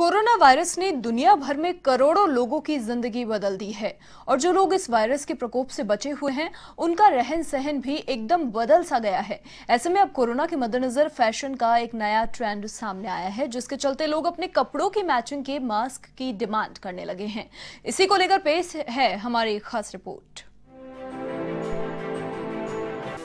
Corona virus ने दुनिया भर में करोड़ों लोगों की जिंदगी बदल दी है और जो लोग इस वायरस के प्रकोप से बचे हुए हैं उनका रहन सहन भी एकदम बदल सा गया है। ऐसे में अब कोरोना के मद्देनजर फैशन का एक नया ट्रेंड सामने आया है, जिसके चलते लोग अपने कपड़ों की मैचिंग के मास्क की डिमांड करने लगे हैं। इसी को लेकर पेश है हमारी खास रिपोर्ट।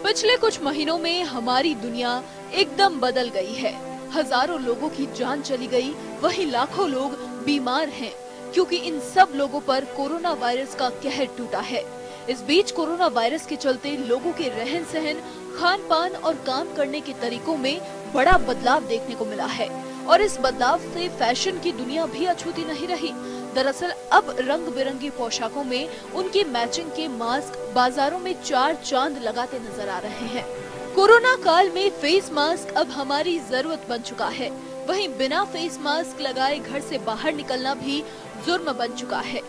पिछले कुछ महीनों में हमारी दुनिया एकदम बदल गई है। हजारों लोगों की जान चली गई, वहीं लाखों लोग बीमार हैं, क्योंकि इन सब लोगों पर कोरोना वायरस का कहर टूटा है। इस बीच कोरोना वायरस के चलते लोगों के रहन सहन, खान पान और काम करने के तरीकों में बड़ा बदलाव देखने को मिला है और इस बदलाव से फैशन की दुनिया भी अछूती नहीं रही। दरअसल अब रंग बिरंगी पोशाकों में उनकी मैचिंग के मास्क बाजारों में चार चांद लगाते नजर आ रहे हैं। कोरोना काल में फेस मास्क अब हमारी जरूरत बन चुका है, वहीं बिना फेस मास्क लगाए घर से बाहर निकलना भी जुर्म बन चुका है।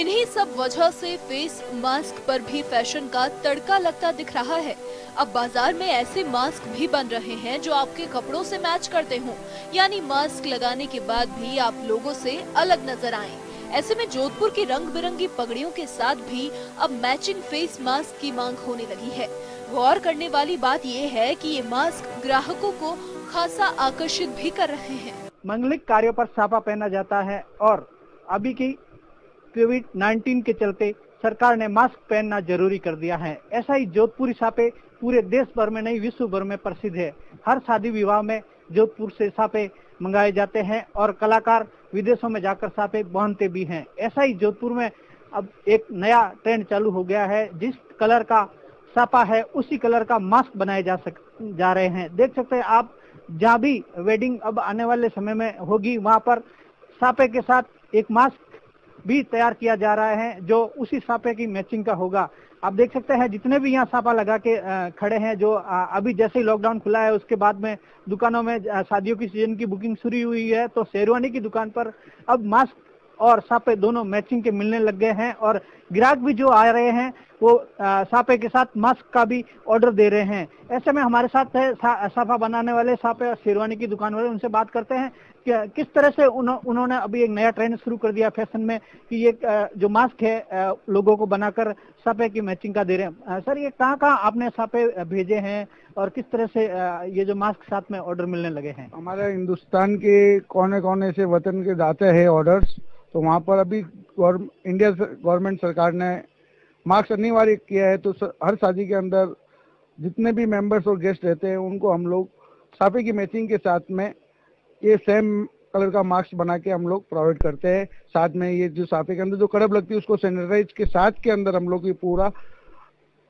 इन्हीं सब वजह से फेस मास्क पर भी फैशन का तड़का लगता दिख रहा है। अब बाजार में ऐसे मास्क भी बन रहे हैं जो आपके कपड़ों से मैच करते हों, यानी मास्क लगाने के बाद भी आप लोगों से अलग नजर आएं। ऐसे में जोधपुर की रंग बिरंगी पगड़ियों के साथ भी अब मैचिंग फेस मास्क की मांग होने लगी है। गौर करने वाली बात ये है कि ये मास्क ग्राहकों को खासा आकर्षित भी कर रहे हैं। मांगलिक कार्यों पर साफा पहना जाता है और अभी की कोविड-19 के चलते सरकार ने मास्क पहनना जरूरी कर दिया है। ऐसा ही जोधपुरी साफे पूरे देश भर में नहीं, विश्व भर में प्रसिद्ध है। हर शादी विवाह में जोधपुर से साफे मंगाए जाते हैं और कलाकार विदेशों में जाकर साफे बांधते भी हैं। ऐसा ही जोधपुर में अब एक नया ट्रेंड चालू हो गया है। जिस कलर का साफा है उसी कलर का मास्क बनाए जा रहे हैं। देख सकते हैं आप, जहाँ भी वेडिंग अब आने वाले समय में होगी वहाँ पर साफे के साथ एक मास्क भी तैयार किया जा रहा है जो उसी साफे की मैचिंग का होगा। आप देख सकते हैं जितने भी यहाँ साफा लगा के खड़े हैं, जो अभी जैसे ही लॉकडाउन खुला है उसके बाद में दुकानों में शादियों की सीजन की बुकिंग शुरू हुई है, तो शेरवानी की दुकान पर अब मास्क और साफे दोनों मैचिंग के मिलने लग गए हैं और ग्राहक भी जो आ रहे हैं वो साफे के साथ मास्क का भी ऑर्डर दे रहे हैं। ऐसे में हमारे साथ है साफा बनाने वाले, साफे और शेरवानी की दुकान वाले, उनसे बात करते हैं कि किस तरह से उन्होंने अभी एक नया ट्रेंड शुरू कर दिया फैशन में कि ये जो मास्क है लोगों को बनाकर साफे की मैचिंग का दे रहे हैं। सर, ये कहाँ कहाँ आपने साफे भेजे हैं और किस तरह से ये जो मास्क साथ में ऑर्डर मिलने लगे हैं? हमारे हिंदुस्तान के कोने कोने से वतन के जाते हैं ऑर्डर्स, तो वहाँ पर अभी इंडिया गवर्नमेंट सरकार ने मास्क अनिवार्य किया है, तो हर शादी के अंदर जितने भी मेंबर्स और गेस्ट रहते हैं उनको हम लोग साफे की मैचिंग के साथ में ये सेम कलर का मास्क बना के हम लोग प्रोवाइड करते हैं। साथ में ये जो साफे के अंदर जो कड़ब लगती है उसको सैनिटाइज के साथ के अंदर हम लोग ये पूरा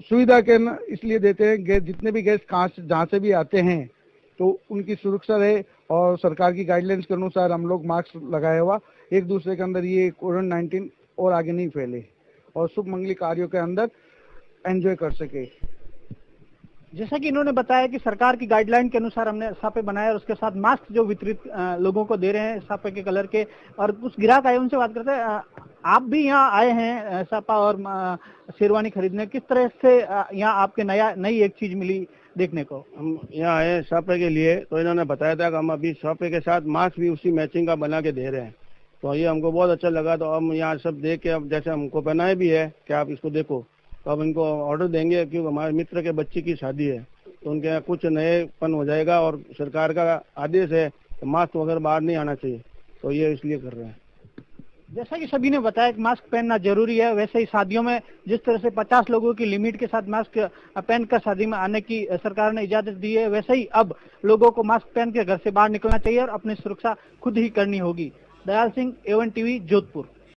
सुविधा के इसलिए देते हैं गेस्ट, जितने भी गेस्ट जहाँ से भी आते हैं तो उनकी सुरक्षा रहे और सरकार की गाइडलाइंस के अनुसार हम लोग मास्क लगाया हुआ एक दूसरे के अंदर ये कोविड-19 और आगे नहीं फैले और शुभ मंगली कार्यों के अंदर एंजॉय कर सके। जैसा कि इन्होंने बताया कि सरकार की गाइडलाइन के अनुसार हमने साफे बनाए और उसके साथ मास्क जो वितरित लोगों को दे रहे हैं साफे के कलर के, और कुछ ग्राहक आए उनसे बात करते हैं। आप भी यहाँ आए हैं साफा और शेरवानी खरीदने, किस तरह से यहाँ आपके नई एक चीज मिली देखने को? हम यहाँ आए साफे के लिए, तो इन्होंने बताया था कि हम अभी साफे के साथ मास्क भी उसी मैचिंग का बना के दे रहे हैं, तो ये हमको बहुत अच्छा लगा। तो हम यहाँ सब देख के अब जैसे हमको पहनाए भी है कि आप इसको देखो, तो अब इनको ऑर्डर देंगे क्योंकि हमारे मित्र के बच्चे की शादी है, तो उनके यहाँ कुछ नएपन हो जाएगा और सरकार का आदेश है तो मास्क वगैरह बाहर नहीं आना चाहिए, तो ये इसलिए कर रहे हैं। जैसा कि सभी ने बताया कि मास्क पहनना जरूरी है, वैसे ही शादियों में जिस तरह से 50 लोगों की लिमिट के साथ मास्क पहनकर शादी में आने की सरकार ने इजाजत दी है, वैसे ही अब लोगों को मास्क पहन के घर से बाहर निकलना चाहिए और अपनी सुरक्षा खुद ही करनी होगी। Dayal Singh, A1 TV, Jodhpur.